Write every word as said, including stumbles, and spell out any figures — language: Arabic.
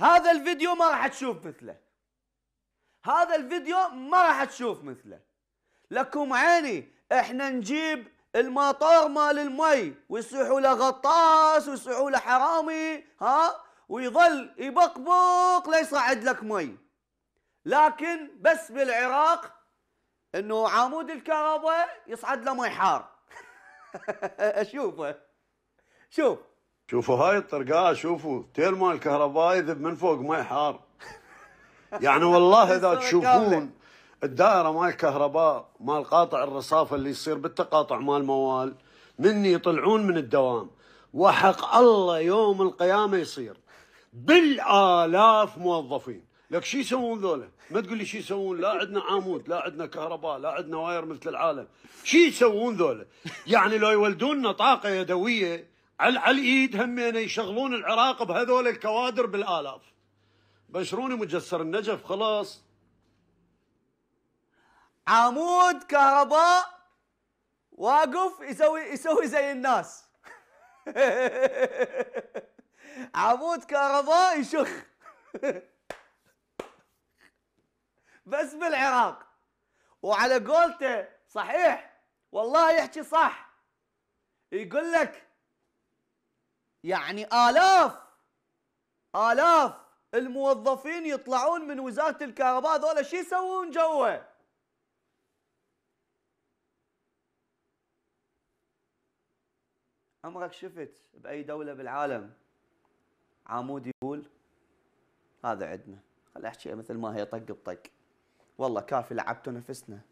هذا الفيديو ما راح تشوف مثله، هذا الفيديو ما راح تشوف مثله. لكم عيني احنا نجيب المطار مال المي ويصيحوا له غطاس ويصيحوا له حرامي، ها، ويظل يبقبق ليصعد لك مي. لكن بس بالعراق انه عمود الكهرباء يصعد له مي حار. شوفه شوف شوفوا هاي الطرقات، شوفوا تيرمال الكهرباء يذب من فوق مي حار. يعني والله اذا تشوفون الدائره مال الكهرباء مال قاطع الرصافه اللي يصير بالتقاطع مال موال مني يطلعون من الدوام، وحق الله يوم القيامه يصير بالالاف موظفين. لك شو يسوون ذولا؟ ما تقول لي شو يسوون، لا عندنا عمود، لا عندنا كهرباء، لا عندنا واير مثل العالم. شو يسوون ذولا؟ يعني لو يولدوننا طاقه يدويه على على الايد همين يشغلون العراق بهذول الكوادر بالالاف. بشروني مجسر النجف خلاص. عمود كهرباء واقف يسوي يسوي زي الناس. عمود كهرباء يشخ. بس بالعراق. وعلى قولته صحيح، والله يحكي صح. يقول لك يعني آلاف آلاف الموظفين يطلعون من وزارة الكهرباء، ذولا شو يسوون جوه؟ عمرك شفت بأي دولة بالعالم عمود يقول هذا عندنا؟ خليني أحكي مثل ما هي، طق بطق. والله كافي لعبتوا نفسنا.